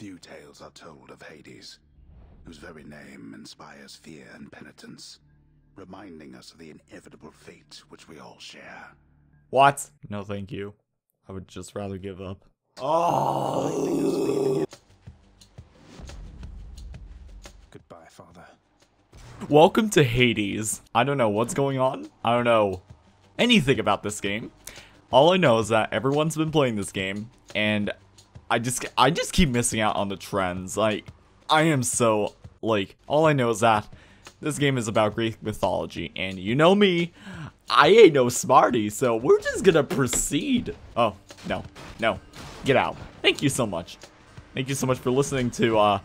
Few tales are told of Hades, whose very name inspires fear and penitence, reminding us of the inevitable fate which we all share. What? No, thank you. I would just rather give up. Oh! Goodbye, Father. Welcome to Hades. I don't know what's going on. I don't know anything about this game. All I know is that everyone's been playing this game, and I just keep missing out on the trends. Like, I am so, like, all I know is that this game is about Greek mythology, and you know me, I ain't no smarty, so we're just gonna proceed. Oh, no, no, get out. Thank you so much. Thank you so much for listening to,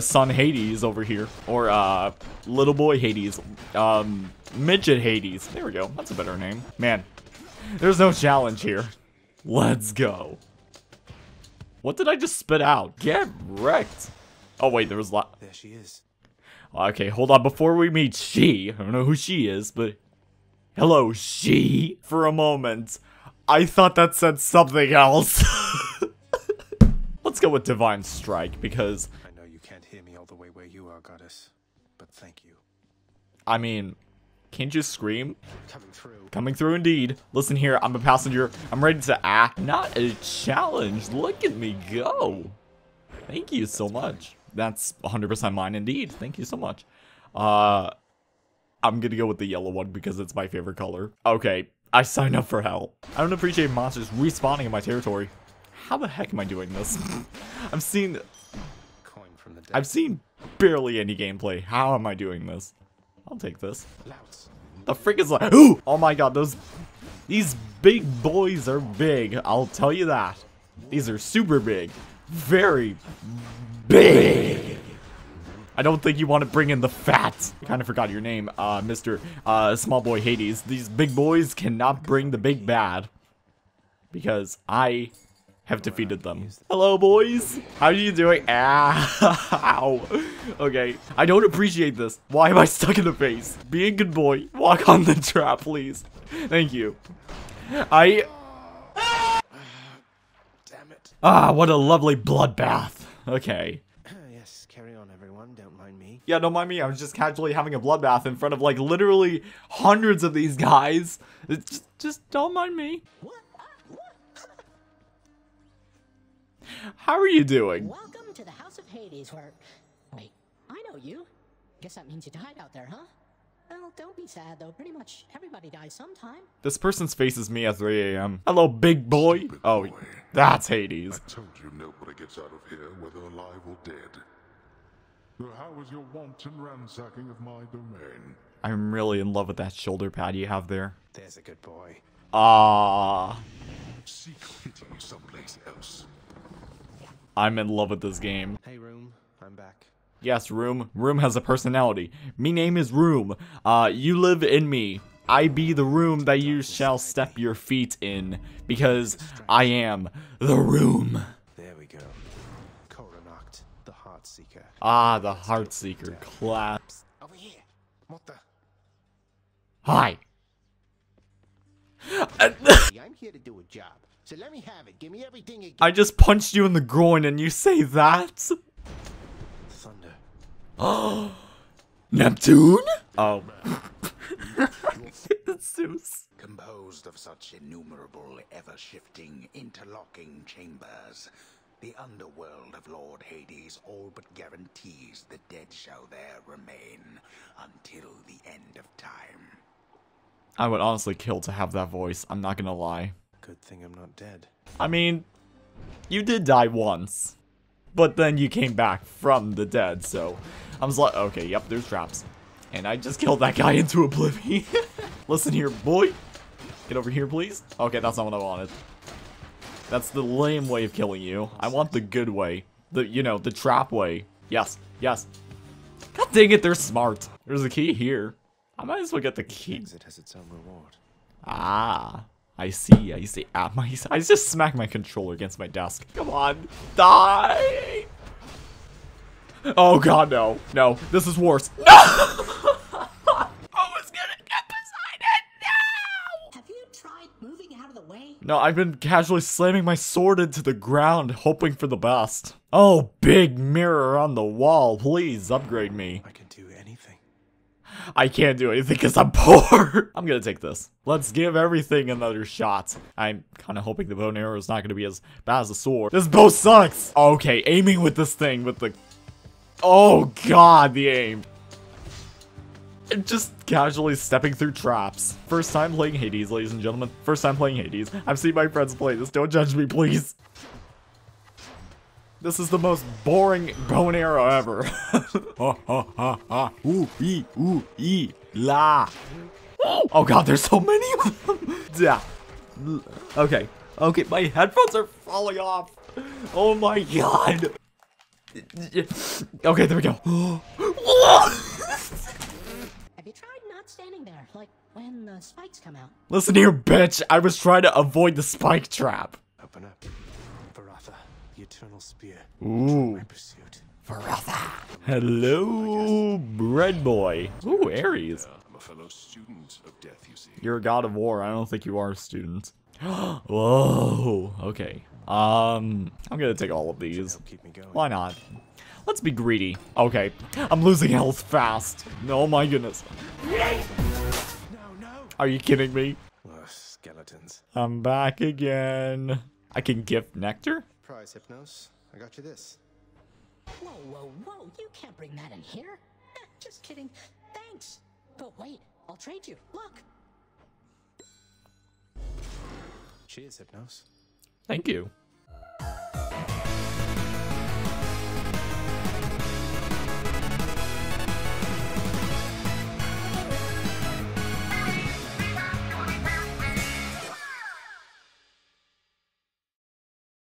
Son Hades over here, or, Little Boy Hades, Midget Hades. There we go, that's a better name. Man, there's no challenge here. Let's go. What did I just spit out? Get wrecked. Oh, wait, there was a lot. There she is. Okay, hold on. Before we meet she, I don't know who she is, but hello, she. For a moment, I thought that said something else. Let's go with Divine Strike, because I know you can't hear me all the way where you are, Goddess, but thank you. I mean, can't you scream? Coming through. Coming through indeed. Listen here, I'm a passenger. I'm ready to act. Not a challenge. Look at me go. Thank you so much. That's 100% mine indeed. Thank you so much. I'm gonna go with the yellow one because it's my favorite color. Okay, I signed up for hell. I don't appreciate monsters respawning in my territory. How the heck am I doing this? I've seen barely any gameplay. How am I doing this? I'll take this. The freak is like, ooh! Oh my god, these big boys are big. I'll tell you that. These are super big. Very big. I don't think you want to bring in the fat. I kind of forgot your name, Mr. Small Boy Hades. These big boys cannot bring the big bad because I have defeated them. Hello, boys. How are you doing? Ow. Okay. I don't appreciate this. Why am I stuck in the face? Be a good boy. Walk on the trap, please. Thank you. Ah, what a lovely bloodbath. Okay. Yes, carry on, everyone. Don't mind me. Yeah, don't mind me. I was just casually having a bloodbath in front of, like, literally hundreds of these guys. Just don't mind me. How are you doing? Welcome to the House of Hades, where... Wait, I know you. Guess that means you died out there, huh? Well, don't be sad, though. Pretty much everybody dies sometime. This person's face is me at 3 a.m. Hello, big boy. Stupid boy. That's Hades. I told you nobody gets out of here, whether alive or dead. So how was your wanton ransacking of my domain? I'm really in love with that shoulder pad you have there. There's a good boy. Ah. Seek pity someplace else. I'm in love with this game. Hey, Room. I'm back. Yes, Room. Room has a personality. Me name is Room. You live in me. I be the room that you shall step your feet in, because I am the Room. There we go. Coronacht, the Heart Seeker. Ah, the Heart Seeker claps. Over here. What the? Hi. I'm here to do a job, so let me have it. Give me everything again. I just punched you in the groin, and you say that? Thunder. Oh, Neptune? Oh. Zeus. Composed of such innumerable, ever-shifting, interlocking chambers, the underworld of Lord Hades all but guarantees the dead shall there remain until the end of time. I would honestly kill to have that voice. I'm not gonna lie. Good thing I'm not dead. I mean, you did die once, but then you came back from the dead, so I was like, okay, yep, there's traps. And I just killed that guy into oblivion. Listen here, boy. Get over here, please. Okay, that's not what I wanted. That's the lame way of killing you. I want the good way. The, you know, the trap way. Yes, yes. God dang it, they're smart. There's a key here. I might as well get the key. It has its own reward. Ah, I see, I see. I just smacked my controller against my desk. Come on, die! Oh god, no. No, this is worse. No! I was gonna get beside it now! Have you tried moving out of the way? No, I've been casually slamming my sword into the ground, hoping for the best. Oh, big mirror on the wall, please upgrade me. I can do anything. I can't do anything because I'm poor. I'm gonna take this. Let's give everything another shot. I'm kind of hoping the bow and arrow is not gonna be as bad as the sword. This bow sucks. Okay, aiming with this thing with the... Oh god, the aim. And just casually stepping through traps. First time playing Hades, ladies and gentlemen. First time playing Hades. I've seen my friends play this. Don't judge me, please. This is the most boring bow and arrow ever. Ha ha ha ha. Ooh ee la. Oh god, there's so many of them. Yeah. Okay. Okay, my headphones are falling off. Oh my god. Okay, there we go. Have you tried not standing there, like when the spikes come out? Listen here, bitch. I was trying to avoid the spike trap. Open up. Varatha, the eternal spear. Ooh. Varatha. Hello, bread boy. Ooh, Ares. I'm a fellow student of death, you see. You're a god of war. I don't think you are a student. Whoa. Okay. I'm gonna take all of these. Why not? Let's be greedy. Okay, I'm losing health fast. Oh my goodness. No. Are you kidding me? Ugh, skeletons. I'm back again. I can gift nectar? Prize, Hypnos. I got you this. Whoa, whoa, whoa. You can't bring that in here. Just kidding. Thanks. But wait, I'll trade you. Look. Cheers, Hypnos. Thank you.